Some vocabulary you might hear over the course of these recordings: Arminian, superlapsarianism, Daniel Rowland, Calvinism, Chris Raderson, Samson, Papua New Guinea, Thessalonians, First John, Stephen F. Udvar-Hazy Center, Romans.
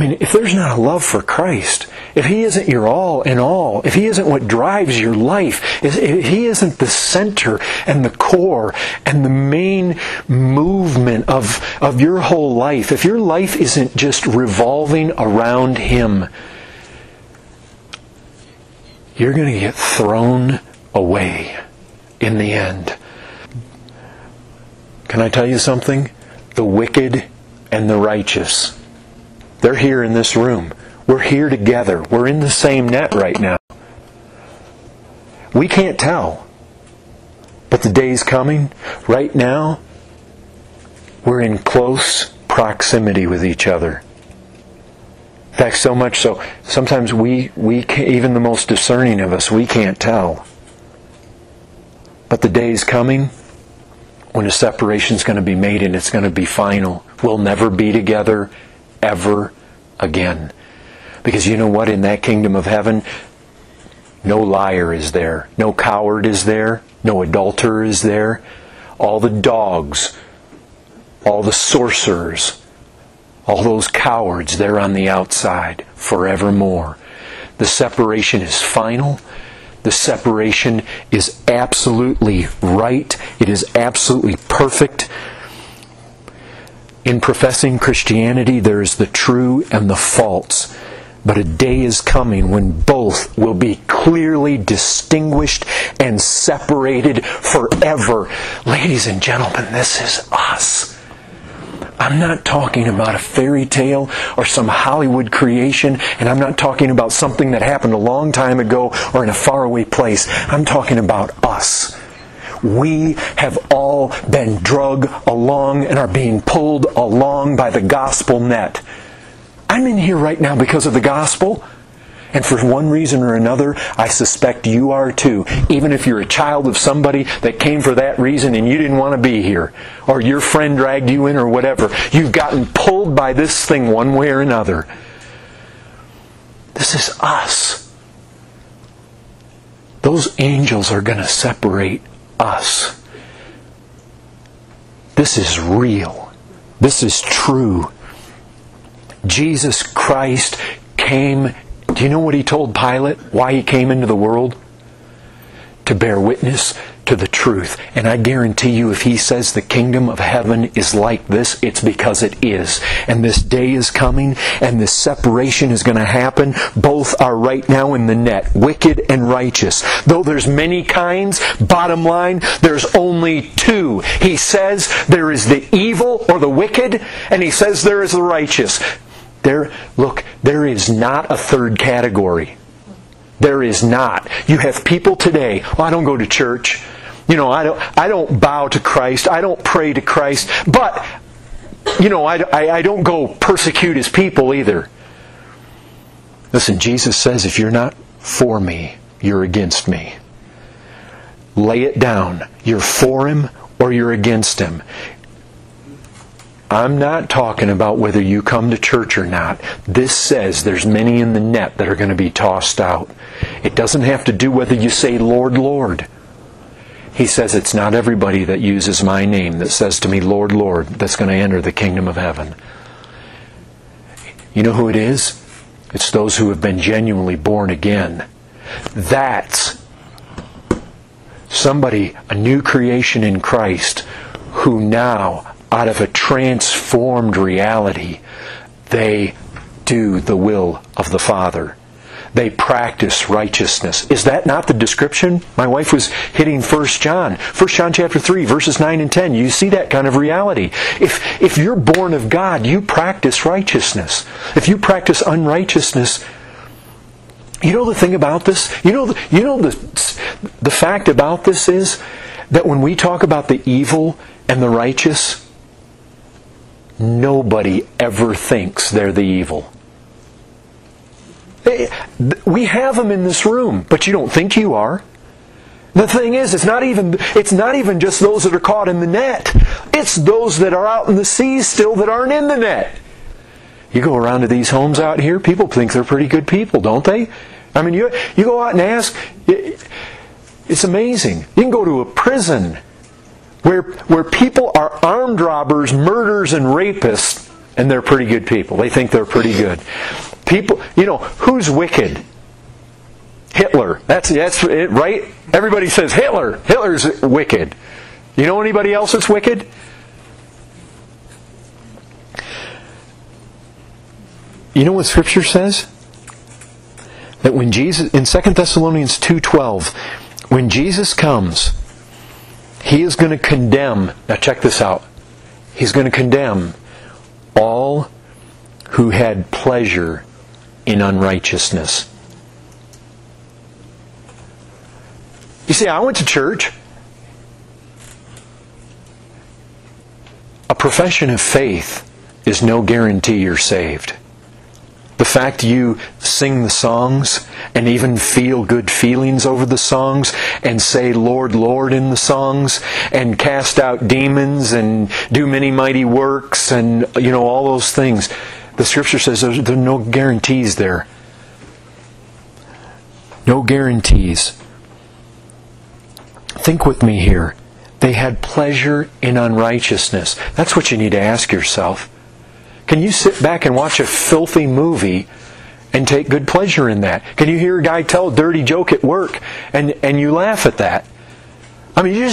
mean, if there's not a love for Christ, if He isn't your all in all, if He isn't what drives your life, if He isn't the center and the core and the main movement of your whole life, if your life isn't just revolving around Him, you're going to get thrown away in the end. Can I tell you something? The wicked and the righteous, they're here in this room. We're here together. We're in the same net right now. We can't tell. But the day's coming. Right now, we're in close proximity with each other. In fact, so much so, sometimes we can't, even the most discerning of us, we can't tell. But the day's coming when a separation's going to be made and it's going to be final. We'll never be together ever again. Because you know what? In that kingdom of heaven, no liar is there. No coward is there. No adulterer is there. All the dogs, all the sorcerers, all those cowards, they're on the outside forevermore. The separation is final. The separation is absolutely right. It is absolutely perfect. In professing Christianity, there is the true and the false. But a day is coming when both will be clearly distinguished and separated forever. Ladies and gentlemen, this is us. I'm not talking about a fairy tale or some Hollywood creation, and I'm not talking about something that happened a long time ago or in a faraway place. I'm talking about us. We have all been dragged along and are being pulled along by the gospel net. I'm in here right now because of the gospel, and for one reason or another, I suspect you are too. Even if you're a child of somebody that came for that reason and you didn't want to be here, or your friend dragged you in or whatever, you've gotten pulled by this thing one way or another. This is us. Those angels are going to separate us. This is real. This is true. Jesus Christ came. Do you know what He told Pilate? Why He came into the world? To bear witness to the truth. And I guarantee you, if He says the kingdom of heaven is like this, it's because it is. And this day is coming, and this separation is going to happen. Both are right now in the net, wicked and righteous. Though there's many kinds, bottom line, there's only two. He says there is the evil or the wicked, and He says there is the righteous. There is not a third category. There is not. You have people today, well, I don't go to church. You know, I don't bow to Christ. I don't pray to Christ. But, you know, I don't go persecute His people either. Listen, Jesus says, if you're not for Me, you're against Me. Lay it down. You're for Him or you're against Him. I'm not talking about whether you come to church or not. This says there's many in the net that are going to be tossed out. It doesn't have to do whether you say, Lord, Lord. He says it's not everybody that uses My name that says to Me, Lord, Lord, that's going to enter the kingdom of heaven. You know who it is? It's those who have been genuinely born again. That's somebody, a new creation in Christ, who now, out of a transformed reality, they do the will of the Father. They practice righteousness. Is that not the description? My wife was hitting First John. First John chapter 3, verses 9 and 10. You see that kind of reality. If you're born of God, you practice righteousness. If you practice unrighteousness, you know the thing about this? You know the fact about this is that when we talk about the evil and the righteous, nobody ever thinks they're the evil. We have them in this room, but you don't think you are. The thing is, it's not even just those that are caught in the net. It's those that are out in the seas still that aren't in the net. You go around to these homes out here, people think they're pretty good people, don't they? I mean, you go out and ask. It's amazing. You can go to a prison where people are armed robbers, murderers, and rapists, And they're pretty good people. They think they're pretty good. People, you know, who's wicked? Hitler. That's it, right? Everybody says Hitler. Hitler's wicked. You know anybody else that's wicked? You know what Scripture says? That when Jesus, in 2 Thessalonians 2:12, when Jesus comes, He is going to condemn, now check this out, He's going to condemn all who had pleasure in unrighteousness. You see, I went to church, a profession of faith is no guarantee you're saved. The fact you sing the songs and even feel good feelings over the songs and say Lord, Lord in the songs and cast out demons and do many mighty works and, you know, all those things. The Scripture says there are no guarantees there. No guarantees. Think with me here. They had pleasure in unrighteousness. That's what you need to ask yourself. Can you sit back and watch a filthy movie and take good pleasure in that? Can you hear a guy tell a dirty joke at work and you laugh at that? I mean, you're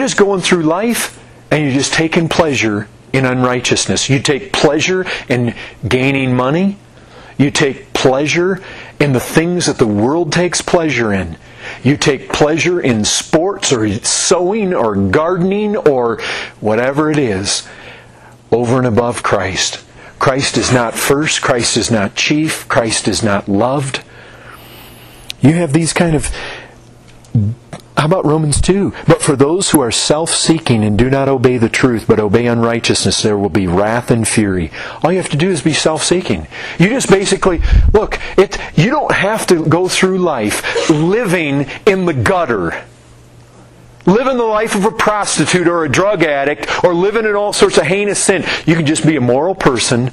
just going through life and you're just taking pleasure in unrighteousness. You take pleasure in gaining money. You take pleasure in the things that the world takes pleasure in. You take pleasure in sports or sewing or gardening or whatever it is over and above Christ. Christ is not first. Christ is not chief. Christ is not loved. You have these kind of... How about Romans 2? But for those who are self-seeking and do not obey the truth, but obey unrighteousness, there will be wrath and fury. All you have to do is be self-seeking. You just basically... Look, you don't have to go through life living in the gutter. Living the life of a prostitute or a drug addict or living in all sorts of heinous sin. You can just be a moral person.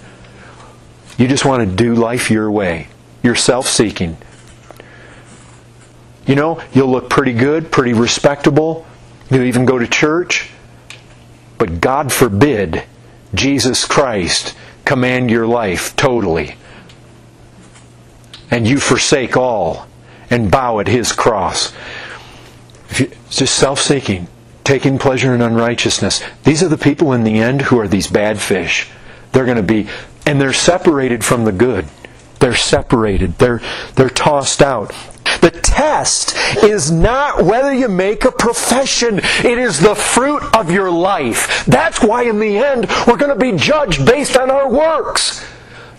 You just want to do life your way. You're self-seeking. You know, you'll look pretty good, pretty respectable. You'll even go to church. But God forbid Jesus Christ command your life totally. And you forsake all and bow at His cross. It's just self-seeking, taking pleasure in unrighteousness. These are the people in the end who are these bad fish. They're going to be, and they're separated from the good. They're separated. They're tossed out. The test is not whether you make a profession. It is the fruit of your life. That's why in the end we're going to be judged based on our works.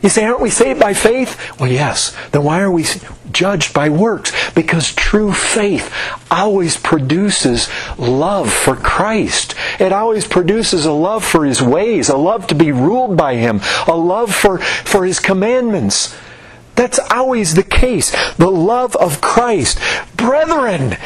You say, aren't we saved by faith? Well, yes. Then why are we judged by works? Because true faith always produces love for Christ. It always produces a love for His ways, a love to be ruled by Him, a love for His commandments. That's always the case. The love of Christ. Brethren,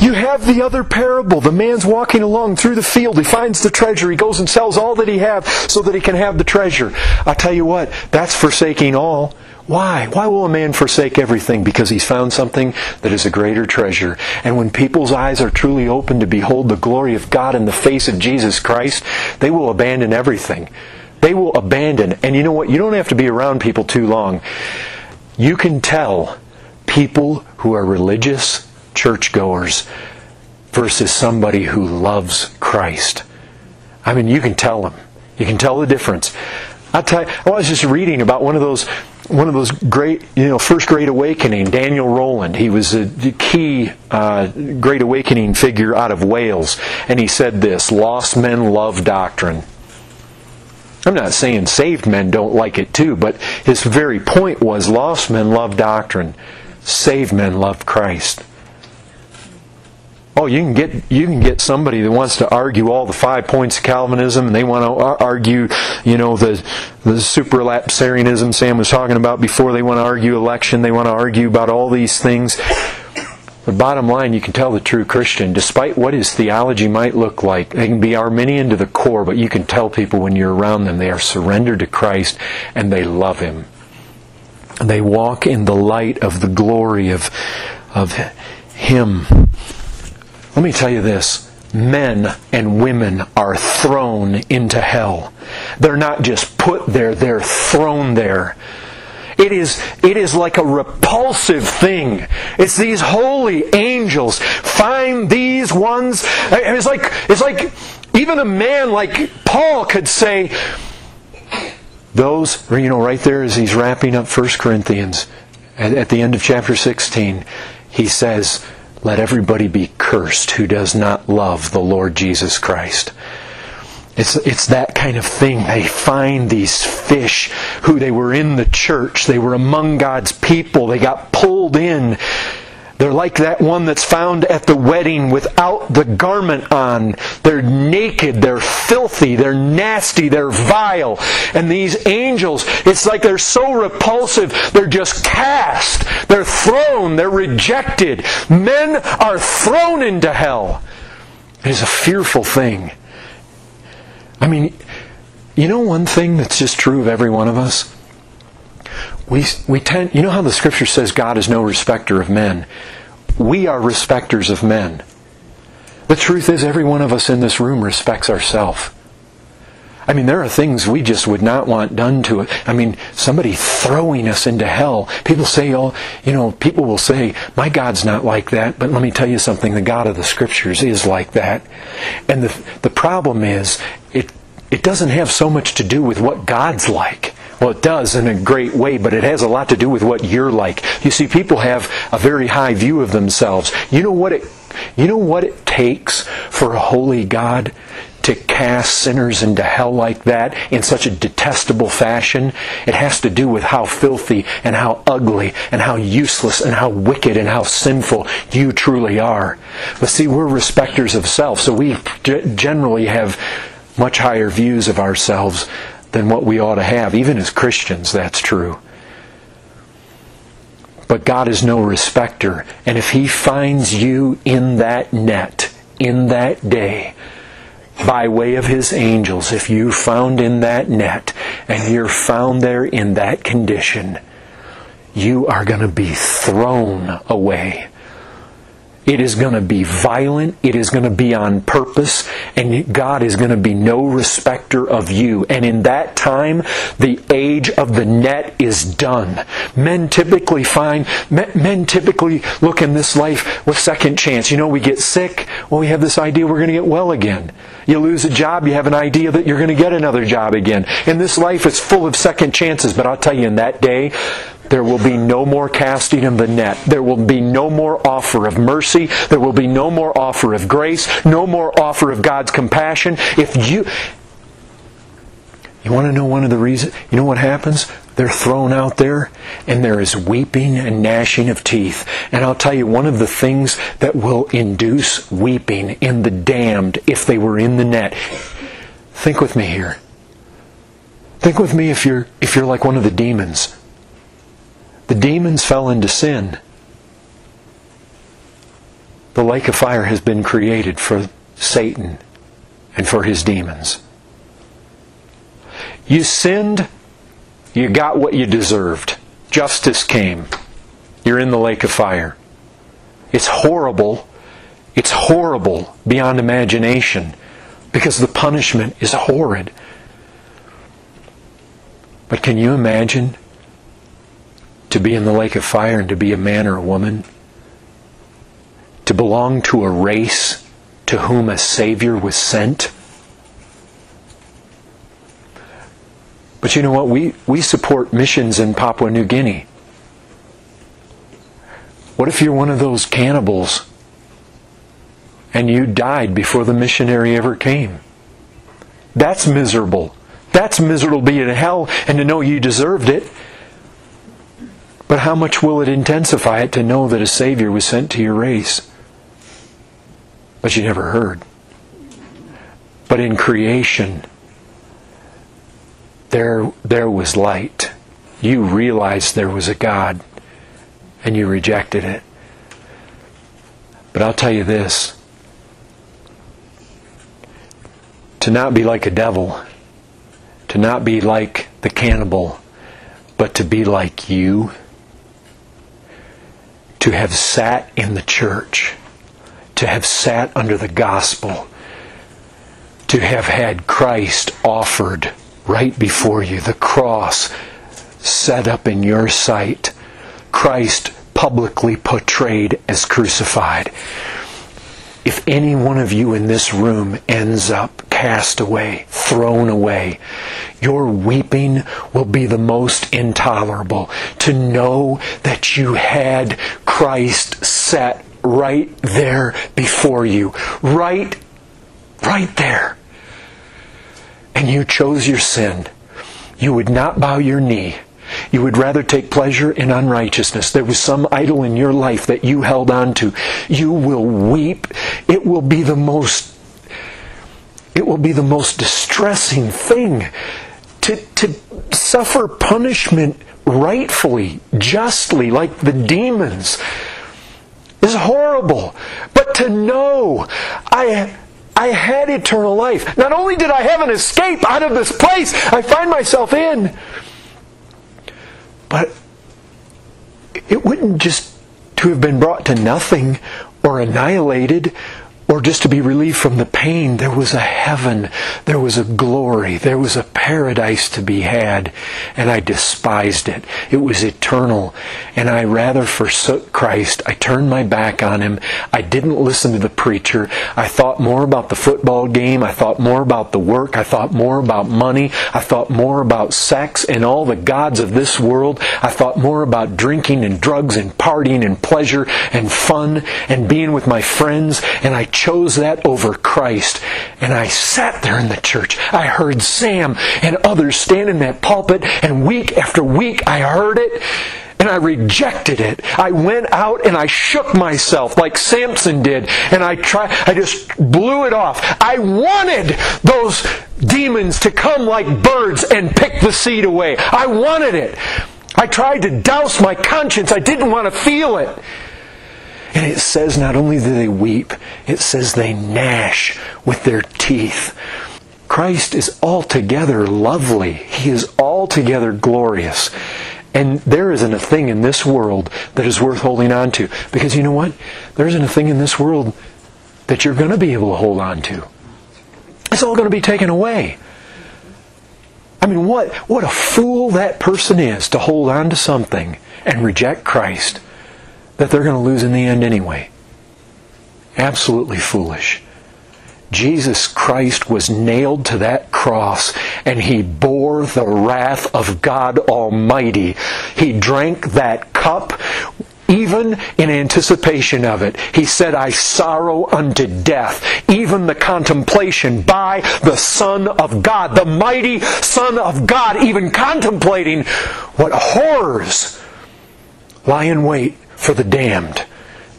you have the other parable. The man's walking along through the field. He finds the treasure. He goes and sells all that he has so that he can have the treasure. I'll tell you what, that's forsaking all. Why? Why will a man forsake everything? Because he's found something that is a greater treasure. And when people's eyes are truly open to behold the glory of God in the face of Jesus Christ, they will abandon everything. They will abandon. And you know what? You don't have to be around people too long. You can tell people who are religious churchgoers versus somebody who loves Christ. I mean, you can tell them. You can tell the difference. I was just reading about one of those great, you know, first Great Awakening, Daniel Rowland. He was a key Great Awakening figure out of Wales, and he said this: "Lost men love doctrine." I'm not saying saved men don't like it too, but his very point was: lost men love doctrine, saved men love Christ. Oh, you can get somebody that wants to argue all the 5 points of Calvinism, and they want to argue, you know, the superlapsarianism Sam was talking about before. They want to argue election. They want to argue about all these things. But bottom line, you can tell the true Christian, despite what his theology might look like. They can be Arminian to the core, but you can tell people when you're around them, they are surrendered to Christ and they love Him. And they walk in the light of the glory of Him. Let me tell you this. Men and women are thrown into hell. They're not just put there. They're thrown there. It is like a repulsive thing. It's these holy angels. Find these ones. And it's like even a man like Paul could say, those, right there as he's wrapping up 1 Corinthians, at the end of chapter 16, he says, let everybody be cursed who does not love the Lord Jesus Christ. It's that kind of thing. They find these fish who they were in the church. They were among God's people. They got pulled in. They're like that one that's found at the wedding without the garment on. They're naked. They're filthy. They're nasty. They're vile. And these angels, it's like they're so repulsive. They're just cast. They're thrown. They're rejected. Men are thrown into hell. It is a fearful thing. I mean, one thing that's just true of every one of us? We tend, how the Scripture says God is no respecter of men? We are respecters of men. The truth is, every one of us in this room respects ourselves. I mean, there are things we just would not want done to us. I mean, somebody throwing us into hell. People say, people will say, my God's not like that. But let me tell you something, the God of the Scriptures is like that. And the problem is, it doesn't have so much to do with what God's like. Well, it does in a great way, but it has a lot to do with what you're like. You see, people have a very high view of themselves. You know what it takes for a holy God to cast sinners into hell like that in such a detestable fashion? It has to do with how filthy and how ugly and how useless and how wicked and how sinful you truly are. But see, we're respecters of self, so we generally have much higher views of ourselves than what we ought to have. Even as Christians, that's true. But God is no respecter. And if He finds you in that net, in that day, by way of His angels, if you found in that net, and you're found there in that condition, you are going to be thrown away. It is going to be violent. It is going to be on purpose. And God is going to be no respecter of you. And in that time, the age of the net is done. Men typically look in this life with second chance. We get sick. Well, we have this idea we're going to get well again. You lose a job. You have an idea that you're going to get another job again. In this life, it's full of second chances. But I'll tell you, in that day, there will be no more casting of the net. There will be no more offer of mercy. There will be no more offer of grace. No more offer of God's compassion. If you want to know one of the reasons? You know what happens? They're thrown out there, and there is weeping and gnashing of teeth. And I'll tell you, one of the things that will induce weeping in the damned if they were in the net. Think with me here. Think with me if you're like one of the demons. The demons fell into sin. The lake of fire has been created for Satan and for his demons. You sinned, you got what you deserved. Justice came. You're in the lake of fire. It's horrible. It's horrible beyond imagination, because the punishment is horrid. But can you imagine to be in the lake of fire and to be a man or a woman? To belong to a race to whom a Savior was sent? But you know what? We support missions in Papua New Guinea. What if you're one of those cannibals and you died before the missionary ever came? That's miserable. That's miserable to be in hell and to know you deserved it. But how much will it intensify it to know that a Savior was sent to your race? But you never heard. But in creation, there was light. You realized there was a God, and you rejected it. But I'll tell you this. To not be like a devil, to not be like the cannibal, but to be like you, to have sat in the church, to have sat under the gospel, to have had Christ offered right before you. The cross set up in your sight. Christ publicly portrayed as crucified. If any one of you in this room ends up cast away, thrown away, your weeping will be the most intolerable. To know that you had Christ set right there before you. Right there. And you chose your sin. You would not bow your knee. You would rather take pleasure in unrighteousness. There was some idol in your life that you held on to. You will weep. It will be the most distressing thing to suffer punishment rightfully, justly, like the demons. It's horrible. But to know I had eternal life. Not only did I have an escape out of this place I find myself in, but it wouldn't just to have been brought to nothing or annihilated or just to be relieved from the pain. There was a heaven. There was a glory. There was a paradise to be had. And I despised it. It was eternal. And I rather forsook Christ. I turned my back on Him. I didn't listen to the preacher. I thought more about the football game. I thought more about the work. I thought more about money. I thought more about sex and all the gods of this world. I thought more about drinking and drugs and partying and pleasure and fun and being with my friends. And I chose that over Christ. And I sat there in the church. I heard Sam and others stand in that pulpit, and week after week I heard it. And I rejected it. I went out and I shook myself like Samson did. And I just blew it off. I wanted those demons to come like birds and pick the seed away. I wanted it. I tried to douse my conscience. I didn't want to feel it. And it says not only do they weep, it says they gnash with their teeth. Christ is altogether lovely. He is altogether glorious. And there isn't a thing in this world that is worth holding on to. Because you know what? There isn't a thing in this world that you're going to be able to hold on to. It's all going to be taken away. I mean, what a fool that person is to hold on to something and reject Christ that they're going to lose in the end anyway. Absolutely foolish. Jesus Christ was nailed to that cross, and He bore the wrath of God Almighty. He drank that cup even in anticipation of it. He said, I sorrow unto death, even the contemplation by the Son of God, the mighty Son of God, even contemplating what horrors lie in wait for the damned,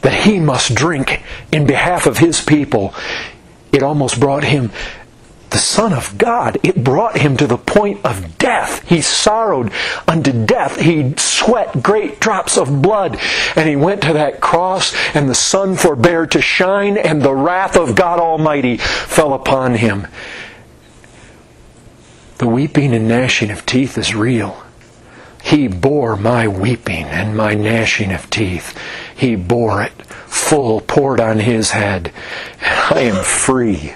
that He must drink in behalf of His people. It almost brought Him, the Son of God, it brought Him to the point of death. He sorrowed unto death. He sweat great drops of blood. And He went to that cross, and the sun forbore to shine, and the wrath of God Almighty fell upon Him. The weeping and gnashing of teeth is real. He bore my weeping and my gnashing of teeth. He bore it, full poured on His head. And I am free.